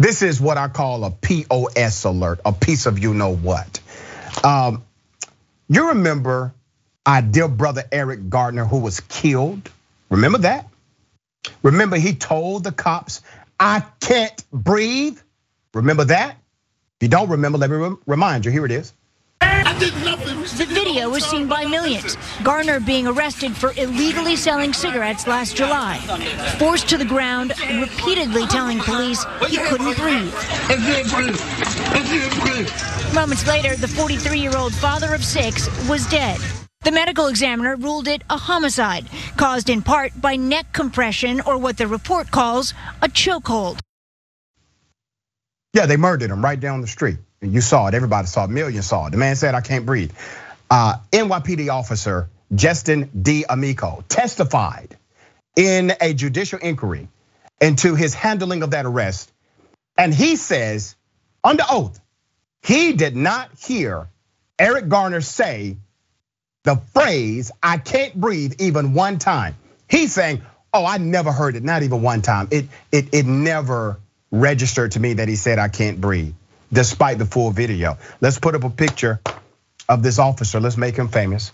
This is what I call a POS alert, a piece of you know what. You remember our dear brother Eric Garner, who was killed? Remember that? Remember he told the cops, I can't breathe? Remember that? If you don't remember, let me remind you, here it is. The video was seen by millions. Garner being arrested for illegally selling cigarettes last July. Forced to the ground, repeatedly telling police he couldn't breathe. Moments later, the 43-year-old father of 6 was dead. The medical examiner ruled it a homicide, caused in part by neck compression or what the report calls a chokehold. Yeah, they murdered him right down the street. And you saw it, everybody saw it, millions saw it. The man said, I can't breathe. NYPD officer Justin D'Amico testified in a judicial inquiry into his handling of that arrest. And he says, under oath, he did not hear Eric Garner say the phrase, I can't breathe, even one time. He's saying, oh, I never heard it, not even one time. It never registered to me that he said, I can't breathe, despite the full video. Let's put up a picture of this officer. Let's make him famous,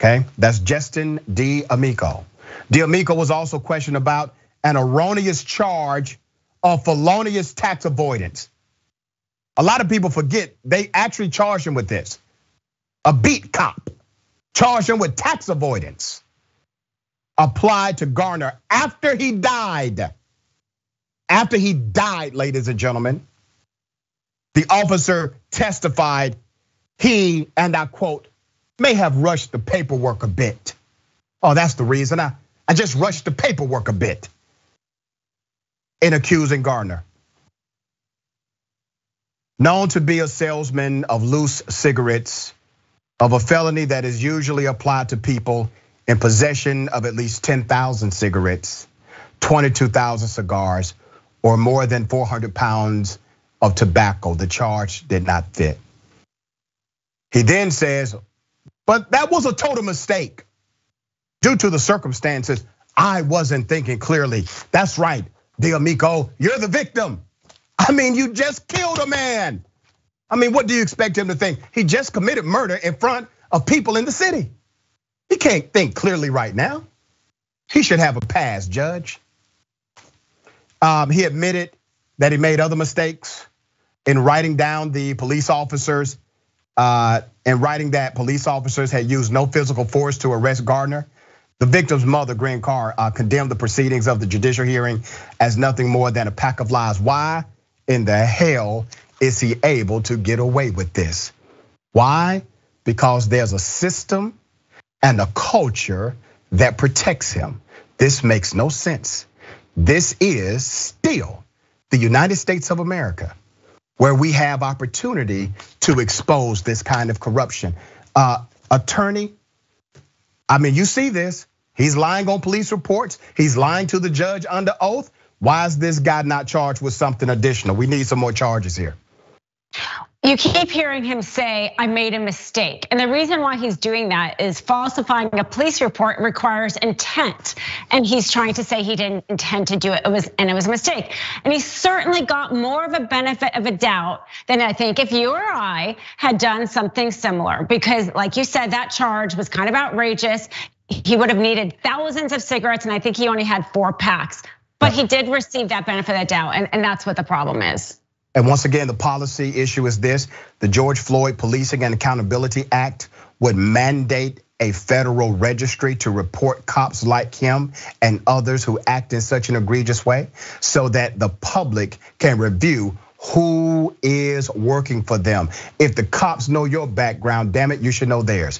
okay? That's Justin D'Amico. D'Amico was also questioned about an erroneous charge of felonious tax avoidance. A lot of people forget they actually charged him with this. A beat cop charged him with tax avoidance applied to Garner after he died. After he died, ladies and gentlemen, the officer testified he, and I quote, may have rushed the paperwork a bit. Oh, that's the reason, I just rushed the paperwork a bit in accusing Garner. Known to be a salesman of loose cigarettes, of a felony that is usually applied to people in possession of at least 10,000 cigarettes, 22,000 cigars, or more than 400 pounds of tobacco. The charge did not fit. He then says, but that was a total mistake. Due to the circumstances, I wasn't thinking clearly. That's right, D'Amico, you're the victim. I mean, you just killed a man. I mean, what do you expect him to think? He just committed murder in front of people in the city. He can't think clearly right now. He should have a pass, Judge. He admitted that he made other mistakes in writing down the police officers, and writing that police officers had used no physical force to arrest Garner. The victim's mother, Green Carr, condemned the proceedings of the judicial hearing as nothing more than a pack of lies. Why in the hell is he able to get away with this? Why? Because there's a system and a culture that protects him. This makes no sense. This is still the United States of America, where we have opportunity to expose this kind of corruption. Attorney, I mean, you see this. He's lying on police reports. He's lying to the judge under oath. Why is this guy not charged with something additional? We need some more charges here. You keep hearing him say, I made a mistake. And the reason why he's doing that is falsifying a police report requires intent. And he's trying to say he didn't intend to do it, it was a mistake. And he certainly got more of a benefit of a doubt than I think if you or I had done something similar. Because like you said, that charge was kind of outrageous. He would have needed thousands of cigarettes, and I think he only had 4 packs. But he did receive that benefit of the doubt, and that's what the problem is. And once again, the policy issue is this. The George Floyd Policing and Accountability Act would mandate a federal registry to report cops like him and others who act in such an egregious way, so that the public can review who is working for them. If the cops know your background, damn it, you should know theirs.